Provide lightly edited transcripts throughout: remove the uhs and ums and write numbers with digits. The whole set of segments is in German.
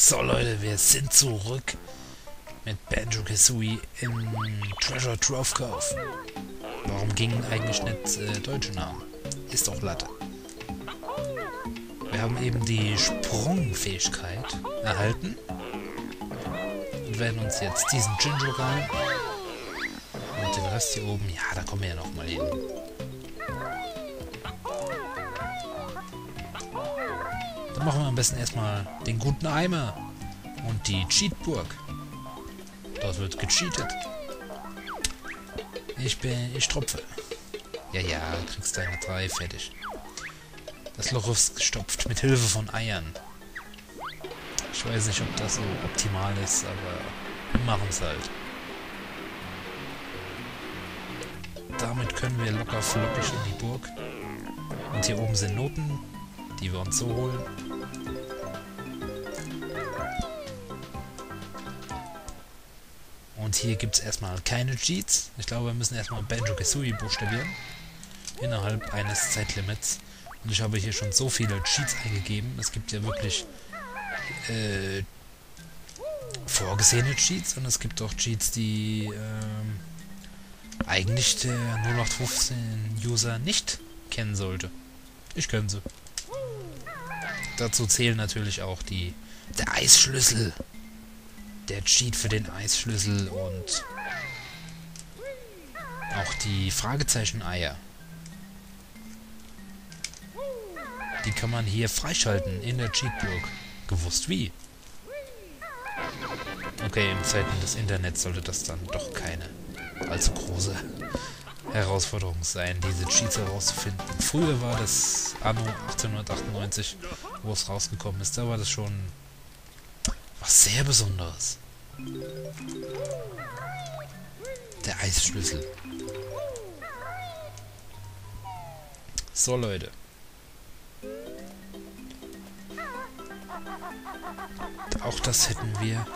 So Leute, wir sind zurück mit Banjo-Kazooie im Treasure Trove Cove. Warum gingen eigentlich nicht deutsche Namen? Ist doch Latte. Wir haben eben die Sprungfähigkeit erhalten und werden uns jetzt diesen Jinjo rein und den Rest hier oben, ja, da kommen wir ja nochmal hin. Dann machen wir am besten erstmal den guten Eimer und die Cheat-Burg. Dort wird gecheatet. Ich tropfe. Ja, ja, du kriegst deine 3, fertig. Das Loch ist gestopft mit Hilfe von Eiern. Ich weiß nicht, ob das so optimal ist, aber wir machen es halt. Damit können wir locker flockig in die Burg. Und hier oben sind Noten, die wir uns so holen. Und hier gibt es erstmal keine Cheats. Ich glaube, wir müssen erstmal Banjo-Kazooie buchstabieren. Innerhalb eines Zeitlimits. Und ich habe hier schon so viele Cheats eingegeben. Es gibt ja wirklich vorgesehene Cheats. Und es gibt auch Cheats, die eigentlich der 0815-User nicht kennen sollte. Ich kenne sie. Dazu zählen natürlich auch der Eisschlüssel. Der Cheat für den Eisschlüssel und auch die Fragezeichen-Eier. Die kann man hier freischalten in der Cheat-Burg. Gewusst wie? Okay, in Zeiten des Internets sollte das dann doch keine allzu große Herausforderung sein, diese Cheats herauszufinden. Früher war das anno 1898, wo es rausgekommen ist, da war das schon was sehr Besonderes. Der Eisschlüssel. So Leute. Auch das hätten wir.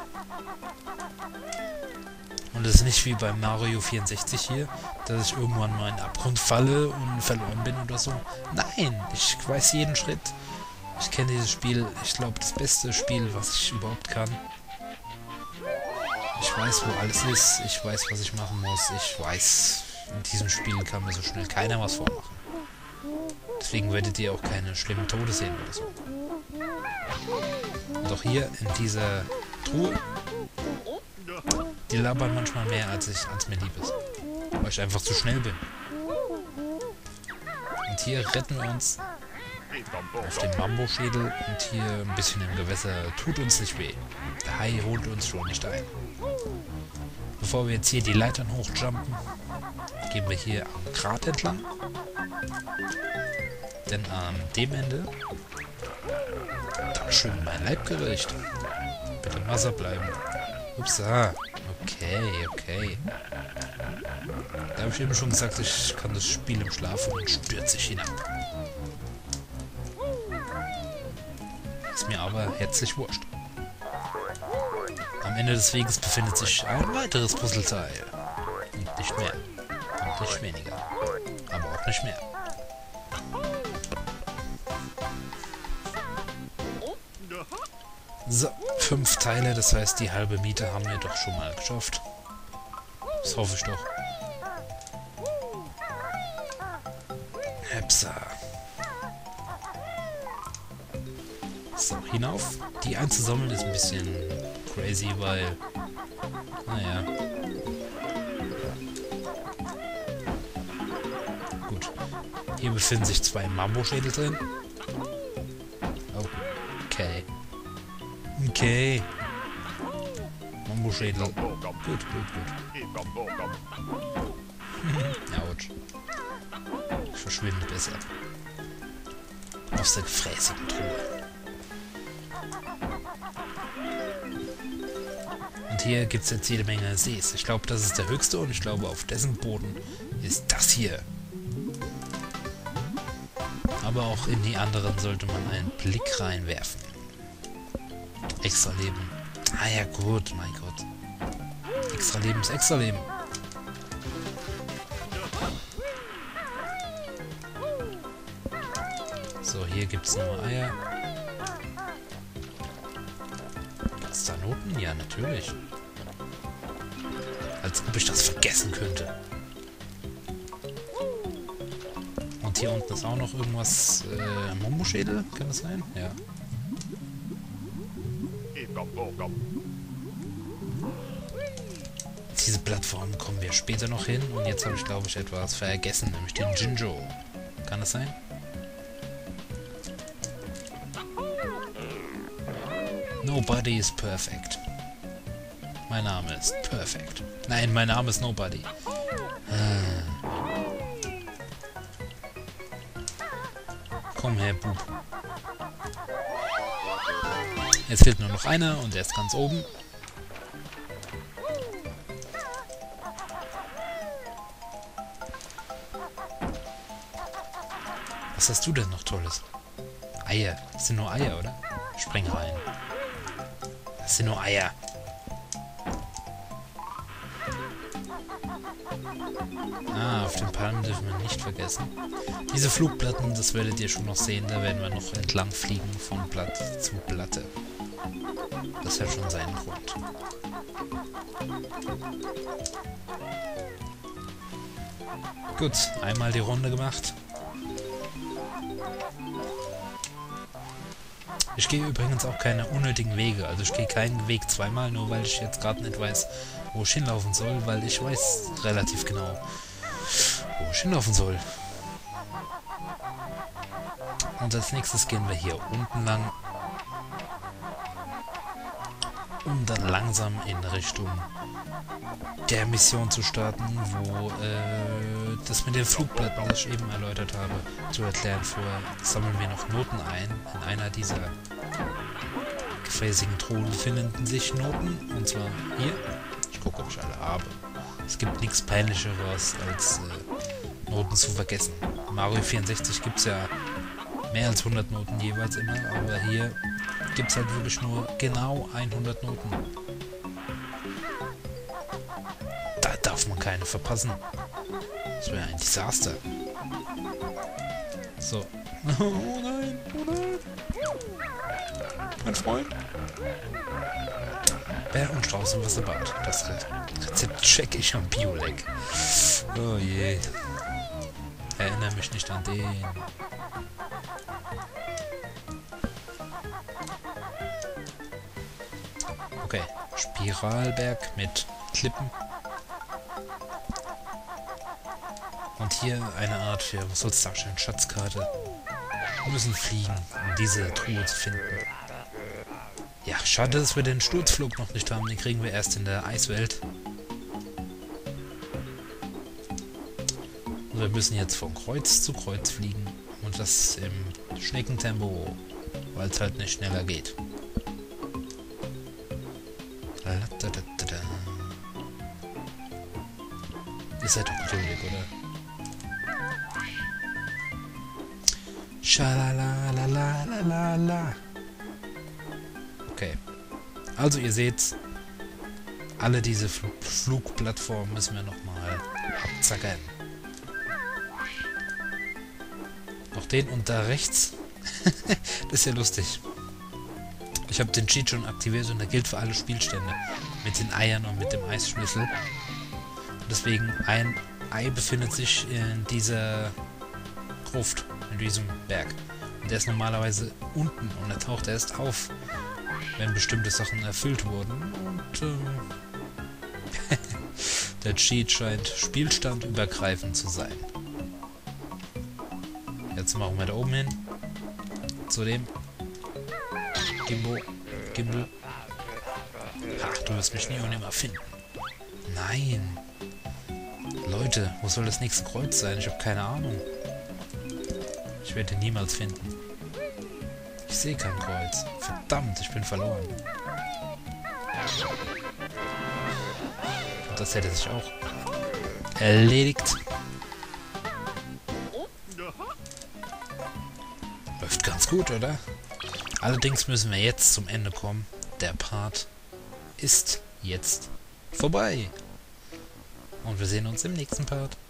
Und es ist nicht wie beim Mario 64 hier, dass ich irgendwann mal in den Abgrund falle und verloren bin oder so. Nein, ich weiß jeden Schritt. Ich kenne dieses Spiel, ich glaube, das beste Spiel, was ich überhaupt kann. Ich weiß, wo alles ist. Ich weiß, was ich machen muss. Ich weiß, in diesem Spiel kann mir so schnell keiner was vormachen. Deswegen werdet ihr auch keine schlimmen Tode sehen oder so. Und auch hier in dieser Truhe, die labern manchmal mehr, als mir lieb ist. Weil ich einfach zu schnell bin. Und hier retten wir uns auf den Mambo-Schädel und hier ein bisschen im Gewässer. Tut uns nicht weh. Der Hai holt uns schon nicht ein. Bevor wir jetzt hier die Leitern hochjumpen, gehen wir hier am Grat entlang. Denn an dem Ende, da schwimmt mein Leibgericht. Bitte im Wasser bleiben. Upsa. Okay. Da habe ich eben schon gesagt, ich kann das Spiel im Schlaf und stürze ich hinab. Ist mir aber herzlich wurscht. Am Ende des Weges befindet sich ein weiteres Puzzleteil. Und nicht mehr. Und nicht weniger. Aber auch nicht mehr. So, 5 Teile, das heißt, die halbe Miete haben wir doch schon mal geschafft. Das hoffe ich doch. Hepsa. So, hinauf. Die einzusammeln ist ein bisschen crazy, weil, naja. Gut. Hier befinden sich 2 Mambo-Schädel drin. Okay. Mumbo-Schädel. Gut. Autsch. Ich verschwinde besser. Aus der gefräßigen Truhe. Und hier gibt es jetzt jede Menge Sees. Ich glaube, das ist der höchste und ich glaube, auf dessen Boden ist das hier. Aber auch in die anderen sollte man einen Blick reinwerfen. Extra Leben. Ah ja gut, mein Gott. Extra Leben ist extra Leben. So, hier gibt es nur Eier. das da unten? Ja, natürlich. Als ob ich das vergessen könnte. Und hier unten ist auch noch irgendwas... Mambo-Schädel? Kann das sein? Ja. Diese Plattform kommen wir später noch hin. Und jetzt habe ich, glaube ich, etwas vergessen. Nämlich den Jinjo. Kann das sein? Nobody is perfect. Mein Name ist perfect. Nein, mein Name ist Nobody. Komm her, Bub. Jetzt fehlt nur noch einer und der ist ganz oben. Was hast du denn noch Tolles? Eier. Das sind nur Eier, oder? Spring rein. Das sind nur Eier. Ah, auf den Palmen dürfen wir nicht vergessen. Diese Flugplatten, das werdet ihr schon noch sehen, da werden wir noch entlang fliegen von Platte zu Platte. Das hat schon seinen Grund. Gut, einmal die Runde gemacht. Ich gehe übrigens auch keine unnötigen Wege, also ich gehe keinen Weg zweimal, nur weil ich jetzt gerade nicht weiß, wo ich hinlaufen soll, weil ich weiß relativ genau, wo ich hinlaufen soll. Und als nächstes gehen wir hier unten lang um dann langsam in Richtung der Mission zu starten, wo das mit den Flugblättern, das ich eben erläutert habe, zu erklären. Vorher sammeln wir noch Noten ein. In einer dieser gefräßigen Truhen finden sich Noten, und zwar hier. Ich gucke, ob ich alle habe. Es gibt nichts Peinlicheres, als Noten zu vergessen. In Mario 64 gibt es ja mehr als 100 Noten jeweils immer, aber hier gibt es halt wirklich nur genau 100 Noten. Da darf man keine verpassen. Das wäre ein Desaster. So. Oh nein, oh nein. Mein Freund. Bär und Strauß im Wasserbad. Das Rezept check ich am Bioleg. Oh je. Erinnere mich nicht an den. Okay, Spiralberg mit Klippen. Und hier eine Art, ja, was soll es darstellen, Schatzkarte. Wir müssen fliegen, um diese Truhe zu finden. Ja, schade, dass wir den Sturzflug noch nicht haben, den kriegen wir erst in der Eiswelt. Und wir müssen jetzt von Kreuz zu Kreuz fliegen. Und das im Schneckentempo, weil es halt nicht schneller geht. Ist ja doch geduldig, oder? Schalalalalalalala. Okay. Also ihr seht, alle diese Flugplattformen müssen wir nochmal abzackern. Noch den und da rechts. Das ist ja lustig. Ich habe den Cheat schon aktiviert und der gilt für alle Spielstände. Mit den Eiern und mit dem Eisschlüssel. Deswegen, ein Ei befindet sich in dieser Gruft, in diesem Berg. Und der ist normalerweise unten und er taucht erst auf, wenn bestimmte Sachen erfüllt wurden. Und der Cheat scheint spielstandübergreifend zu sein. Jetzt machen wir da oben hin. Zudem. Gimbo. Gimbo. Ach, du wirst mich nie und nimmer finden. Nein. Leute, wo soll das nächste Kreuz sein? Ich habe keine Ahnung. Ich werde ihn niemals finden. Ich sehe kein Kreuz. Verdammt, ich bin verloren. Und das hätte sich auch erledigt. Läuft ganz gut, oder? Allerdings müssen wir jetzt zum Ende kommen. Der Part ist jetzt vorbei. Und wir sehen uns im nächsten Part.